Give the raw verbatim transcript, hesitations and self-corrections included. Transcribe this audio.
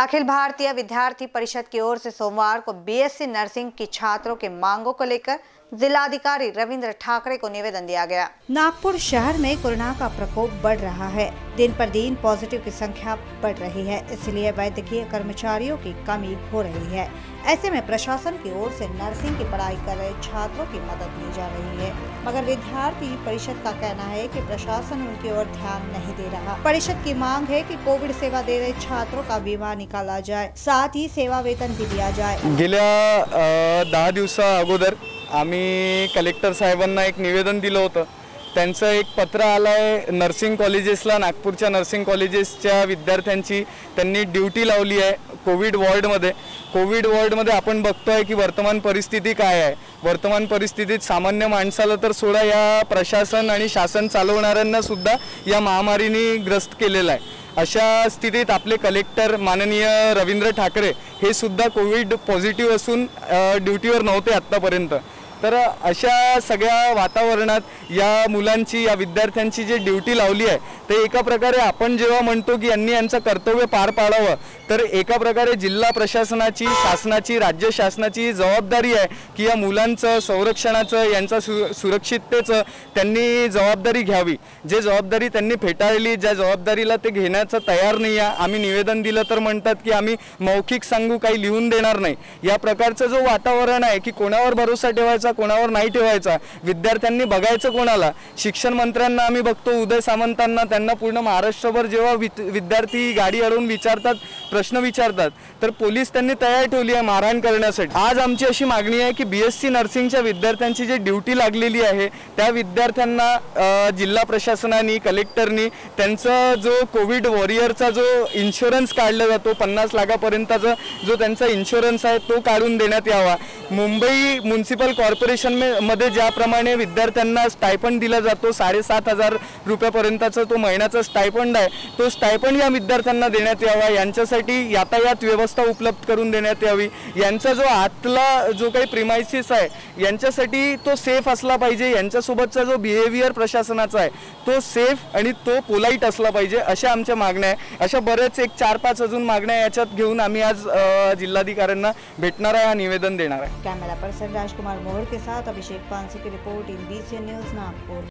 अखिल भारतीय विद्यार्थी परिषद की ओर से सोमवार को बी एस सी नर्सिंग की छात्रों के मांगों को लेकर जिलाधिकारी रविंद्र ठाकरे को निवेदन दिया गया। नागपुर शहर में कोरोना का प्रकोप बढ़ रहा है। दिन पर दिन पॉजिटिव की संख्या बढ़ रही है, इसलिए वैद्यकीय कर्मचारियों की कमी हो रही है। ऐसे में प्रशासन की ओर से नर्सिंग की पढ़ाई कर रहे छात्रों की मदद ली जा रही है, मगर विद्यार्थी परिषद का कहना है कि प्रशासन उनकी ओर ध्यान नहीं दे रहा। परिषद की मांग है कि कोविड सेवा दे रहे छात्रों का बीमा निकाला जाए, साथ ही सेवा वेतन भी दिया जाए। गेल्या दहा दिवसा अगोदर आम्ही कलेक्टर साहेबांना एक निवेदन दिलं होतं। त्यांचं एक पत्र आलं आहे, नर्सिंग कॉलेजेसला, नागपूरच्या नर्सिंग कॉलेजेसच्या विद्यार्थ्यांची त्यांनी ड्यूटी लावली आहे कोविड वॉर्डमध्ये। कोविड वॉर्डमध्ये आपण बघतोय की वर्तमान परिस्थिती काय आहे। वर्तमान परिस्थितीत सामान्य माणसाला तर सोडा, या प्रशासन आणि शासन चालवणाऱ्यांना सुद्धा या महामारीने ग्रस्त केलेला आहे। अशा स्थितीत आपले कलेक्टर माननीय रविंद्र ठाकरे हे सुद्धा कोविड पॉझिटिव्ह असून ड्यूटीवर नव्हते आतापर्यंत। तर अशा सगळ्या वातावरणात या मुलांची, या विद्यार्थ्यांची जी ड्यूटी लावली आहे, ते एका प्रकारे आपण जेव्हा म्हणतो की यांनी यांचं कर्तव्य पार पाडावं, तर एका प्रकारे जिल्हा प्रशासनाची, शासनाची, राज्य शासनाची जबाबदारी आहे की या मुलांचं संरक्षणाचं, यांचं सु सुरक्षिततेचं त्यांनी जबाबदारी घ्यावी। जे जबाबदारी त्यांनी फेटाळली, ज्या जबाबदारीला ते घेण्याचं तयार नाही आहे। आम्ही निवेदन दिलं तर म्हणतात की आम्ही मौखिक सांगू, काही लिहून देणार नाही। या प्रकारचं जो वातावरण आहे की कोणावर भरोसा ठेवायचा, कोणावर नाही ठेवायचा, विद्यार्थ्यांनी बघायचं कोणाला। शिक्षण मंत्र्यांना आम्ही बघतो, उदय सामंतांना, त्यांना पूर्ण महाराष्ट्रभर जेव्हा विद्यार्थी गाडी अडवून विचारतात, प्रश्न विचारतात, तर पोलीस त्यांनी तयार ठेवली आहे मारहाण करण्यासाठी। आज आमची अशी मागणी आहे की बीएससी नर्सिंगच्या विद्यार्थ्यांची जी ड्यूटी लागलेली आहे त्या विद्यार्थ्यांना जिल्हा प्रशासनाने, कलेक्टरनी त्यांचा जो कोविड वॉरियरचा जो इन्शुरन्स काढला जातो पन्नास लाखापर्यंतचा जो त्यांचा इन्शुरन्स आहे तो काढून देण्यात यावा। मुंबई म्यूनिपल कॉर्पोरेशन में मध्ये ज्याप्रमाणे विद्यार्थ्यांना स्टायपंड दिला जातो, साढ़े सात हजार रुपयापर्यंतचा तो महिन्याचा स्टायपंड आहे, तो स्टायपंड या विद्यार्थ्यांना देण्यात यावा। यांच्यासाठी यातायात व्यवस्था उपलब्ध करून देण्यात यावी। यांचा जो आतला जो काही प्रिमायसेस आहे यांच्यासाठी तो सेफ असला पाहिजे। यांच्यासोबतचा जो बिहेवियर प्रशासनाचा आहे तो सेफ आणि तो पोलाइट असला पाहिजे, अशा आमच्या मागण्या आहे। अशा बरेच एक चार पाच अजून मागण्या याच्यात घेऊन आम्ही आज जिल्हाधिकाऱ्यांना भेटणार आहे, निवेदन देणार आहे। कैमरा पर्सन राजकुमार के साथ अभिषेक पांसी की report, I N B C N news, Nagpur.